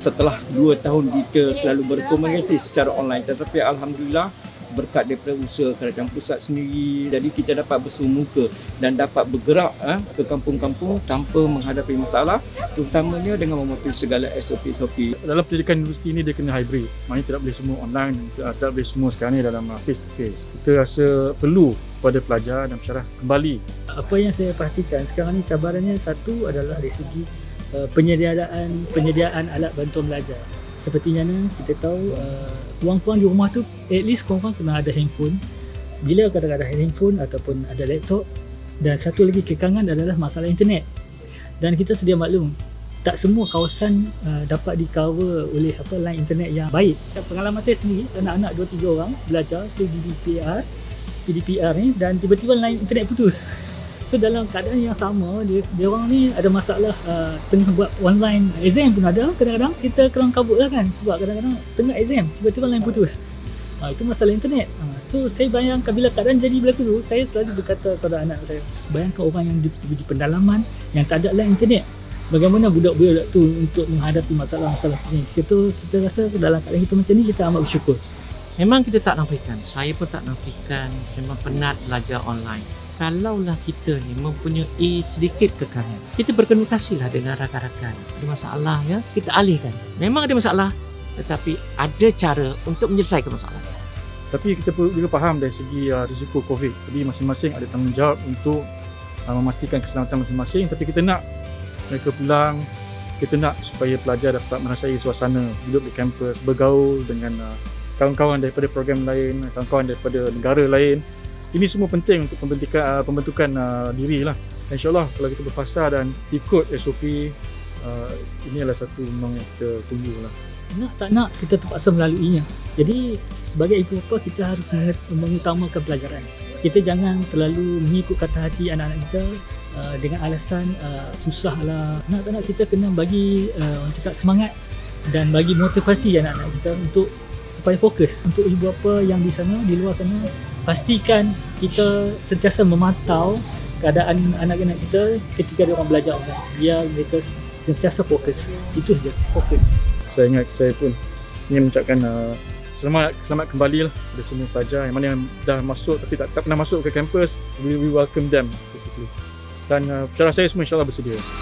Setelah 2 tahun kita selalu berkomunikasi secara online, tetapi Alhamdulillah berkat daripada usaha kerajaan pusat sendiri, jadi kita dapat bersemu muka dan dapat bergerak ke kampung-kampung tanpa menghadapi masalah, terutamanya dengan mematuhi segala SOP. Dalam pendidikan universiti ini dia kena hybrid, maknanya tidak boleh semua online, tidak boleh semua sekarang ni dalam face-to-face. Kita rasa perlu pada pelajar dan masyarakat kembali. Apa yang saya perhatikan sekarang ni cabarannya satu adalah dari segi penyediaan alat bantuan belajar. Sepertinya kita tahu puan-puan di rumah tu at least korang kena ada handphone. Bila kadang-kadang ada handphone ataupun ada laptop, dan satu lagi kekangan adalah masalah internet. Dan kita sedia maklum tak semua kawasan dapat di-cover oleh line internet yang baik. Pengalaman saya sendiri, anak-anak 2-3 orang belajar tu GDPR ni, dan tiba-tiba line internet putus. So dalam keadaan yang sama, dia orang ni ada masalah tengah buat online exam pun ada. Kadang-kadang kita kerang kabut lah kan, sebab kadang-kadang tengah exam tiba-tiba line putus. Itu masalah internet. So saya bayangkan bila keadaan jadi berlaku tu, saya selalu berkata kepada anak saya, bayangkan orang yang di pendalaman yang tak ada line internet, bagaimana budak-budak tu untuk menghadapi masalah-masalah ni. Kita rasa dalam keadaan kita macam ni, kita amat bersyukur. Memang kita tak nafikan, saya pun tak nafikan, memang penat belajar online. Kalaulah kita ni mempunyai sedikit kekangan, kita berkomunikasilah dengan rakan-rakan. Ada masalah ya, kita alihkan. Memang ada masalah, tetapi ada cara untuk menyelesaikan masalah. Tapi kita perlu juga faham dari segi risiko COVID. Jadi masing-masing ada tanggungjawab untuk memastikan keselamatan masing-masing. Tapi kita nak mereka pulang, kita nak supaya pelajar dapat merasai suasana hidup di kampus, bergaul dengan kawan-kawan daripada program lain, kawan-kawan daripada negara lain. Ini semua penting untuk pembentukan diri lah. InsyaAllah kalau kita berpasar dan ikut SOP, ini adalah satu undang yang kita tunggu lah. Nak tak nak, kita terpaksa melaluinya. Jadi sebagai ibu bapa, kita harus mengutamakan pelajaran. Kita jangan terlalu mengikut kata hati anak-anak kita dengan alasan susah lah. Nak tak nak, kita kena bagi orang cakap semangat dan bagi motivasi anak-anak kita untuk supaya fokus. Untuk ibu bapa yang di sana, di luar sana, pastikan kita sentiasa memantau keadaan anak-anak kita ketika dia orang belajar online. Biar mereka sentiasa fokus. Itu saja, fokus. Saya ingat saya pun ingin mengucapkan selamat kembali lah kepada semua pelajar yang mana yang dah masuk tapi tak pernah masuk ke kampus. We welcome them basically. Dan cara saya semua insyaAllah bersedia.